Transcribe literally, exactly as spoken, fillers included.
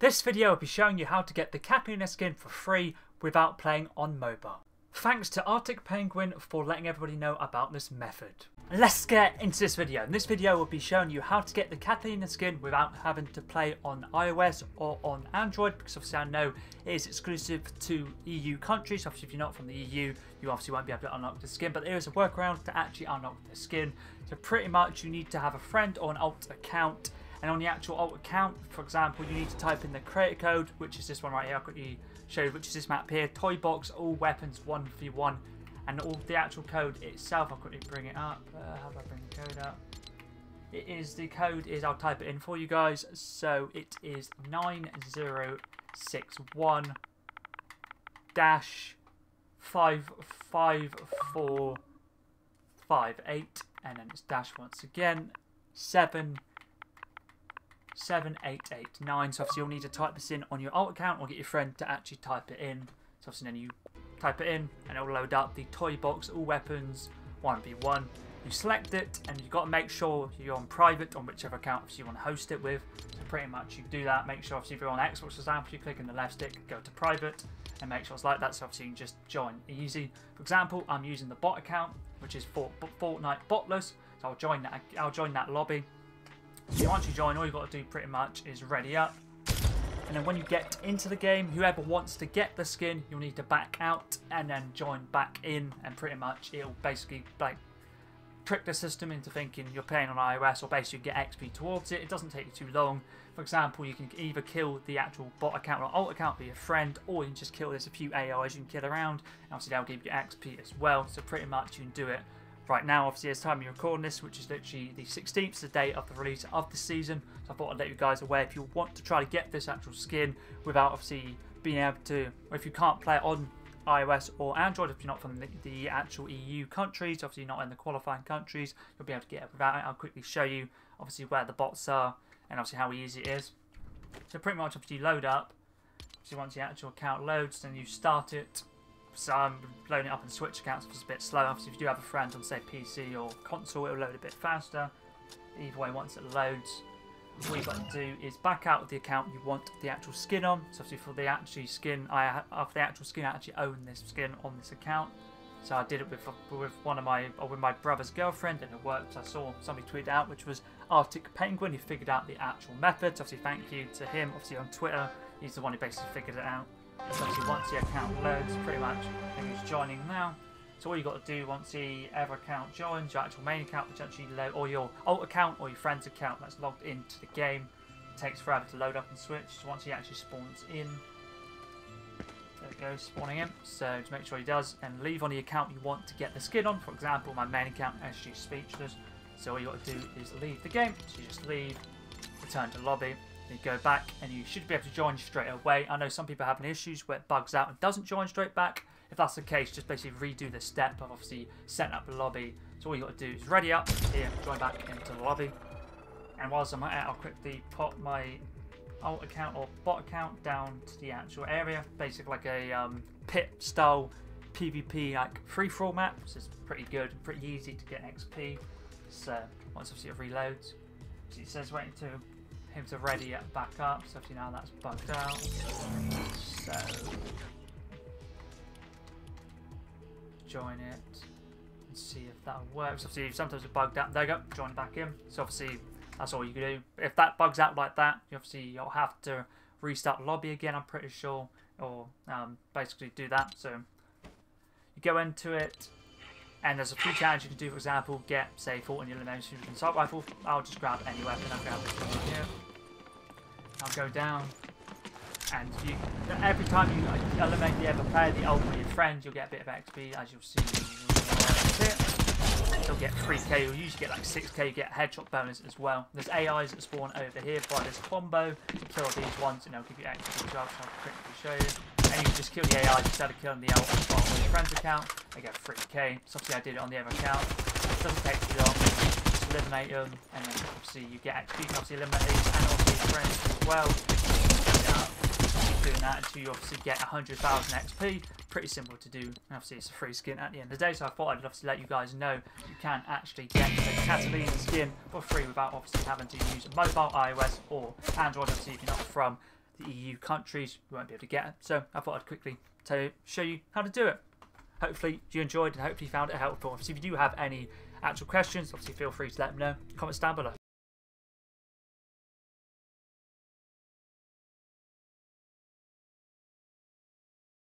This video will be showing you how to get the Katalina skin for free without playing on mobile. Thanks to Arctic Penguin for letting everybody know about this method. Let's get into this video. In this video will be showing you how to get the Katalina skin without having to play on iOS or on Android, because obviously I know it is exclusive to E U countries. Obviously if you're not from the E U, you obviously won't be able to unlock the skin, but there is a workaround to actually unlock the skin. So pretty much you need to have a friend or an alt account, and on the actual alt account, for example, you need to type in the creator code, which is this one right here. I'll quickly show you, which is this map here, toy box, all weapons, one v one, and all the actual code itself. I'll quickly bring it up. Uh, how do I bring the code up? It is, the code is, I'll type it in for you guys. So it is nine zero six one dash five five four five eight, and then it's dash once again, seven seven eight eight nine. So obviously you'll need to type this in on your alt account or get your friend to actually type it in. So obviously then you type it in and it'll load up the toy box, all weapons, one v one. You select it and you've got to make sure you're on private on whichever account you want to host it with. So pretty much you do that. Make sure obviously if you're on Xbox, for example, you click in the left stick, go to private, and make sure it's like that. So obviously you can just join easy. For example, I'm using the bot account, which is for Fortnite botless. So I'll join that. I'll join that lobby. So once you join, all you've got to do pretty much is ready up. And then when you get into the game, whoever wants to get the skin, you'll need to back out and then join back in. And pretty much it'll basically like trick the system into thinking you're playing on iOS, or basically get X P towards it. It doesn't take you too long. For example, you can either kill the actual bot account or alt account be a friend, or you can just kill, there's a few A Is you can kill around. And obviously that'll give you X P as well. So pretty much you can do it. Right now, obviously, it's time you're recording this, which is literally the sixteenth, the day of the release of the season. So I thought I'd let you guys aware, if you want to try to get this actual skin without obviously being able to, or if you can't play it on iOS or Android, if you're not from the, the actual E U countries, obviously not in the qualifying countries, you'll be able to get it without it. I'll quickly show you, obviously, where the bots are and obviously how easy it is. So pretty much, obviously, load up. So once the actual account loads, then you start it. So I'm loading it up in Switch accounts because it's a bit slow. Obviously, if you do have a friend on, say, P C or console, it'll load a bit faster. Either way, once it loads, all you've got to do is back out of the account you want the actual skin on. So obviously, for the actual skin, I have the actual skin. I actually own this skin on this account. So I did it with with one of my or with my brother's girlfriend, and it worked. I saw somebody tweet out, which was Arctic Penguin, who figured out the actual method. So obviously, thank you to him. Obviously, on Twitter, he's the one who basically figured it out. So obviously once the account loads, pretty much everyone's joining now. So all you got to do once the ever account joins, your actual main account, which actually load, or your alt account or your friend's account that's logged into the game, it takes forever to load up and switch. So once he actually spawns in, there it goes, spawning in. So to make sure he does, and leave on the account you want to get the skin on. For example, my main account is actually speechless. So all you got to do is leave the game. So you just leave, return to lobby. You go back and you should be able to join straight away. I know some people have issues where it bugs out and doesn't join straight back. If that's the case, just basically redo the step of obviously setting up the lobby. So all you got to do is ready up here, join back into the lobby. And whilst I'm out, I'll quickly pop my alt account or bot account down to the actual area, basically like a um, pit style PvP like free-for-all map. So it's pretty good, pretty easy to get X P. So once obviously it reloads, so it says waiting to. Him to ready it back up, so obviously now that's bugged out. So join it and see if that works. Obviously, sometimes it bugged out. There you go, join back in. So obviously, that's all you can do. If that bugs out like that, you obviously you'll have to restart lobby again. I'm pretty sure, or um, basically do that. So you go into it. And there's a few challenges you can do, for example, get, say, fourteen elimination with an assault rifle. I'll just grab any weapon. I'll grab this one here. I'll go down. And you, every time you eliminate the other player, the old one, your friend, you'll get a bit of X P, as you'll see. You'll get three K. You'll usually get like six K. You get a headshot bonus as well. There's A Is that spawn over here by this combo. Kill these ones, and they'll give you X P as well. So I'll quickly show you. And you just kill the A I instead of killing the alt account on your friend's account. They get three K. So obviously I did it on the other account. It doesn't take too long. Just eliminate them, and then obviously you get X P. You can obviously eliminate these and also your friends as well. Keep doing that until you obviously get one hundred thousand X P. Pretty simple to do. And obviously it's a free skin at the end of the day. So I thought I'd obviously let you guys know you can actually get the Katalina skin for free without obviously having to use mobile, iOS or Android. Obviously if you're not from the E U countries won't be able to get it. So I thought I'd quickly tell you, show you how to do it. Hopefully you enjoyed and hopefully you found it helpful. Obviously, if you do have any actual questions, obviously feel free to let me know in the comments down below.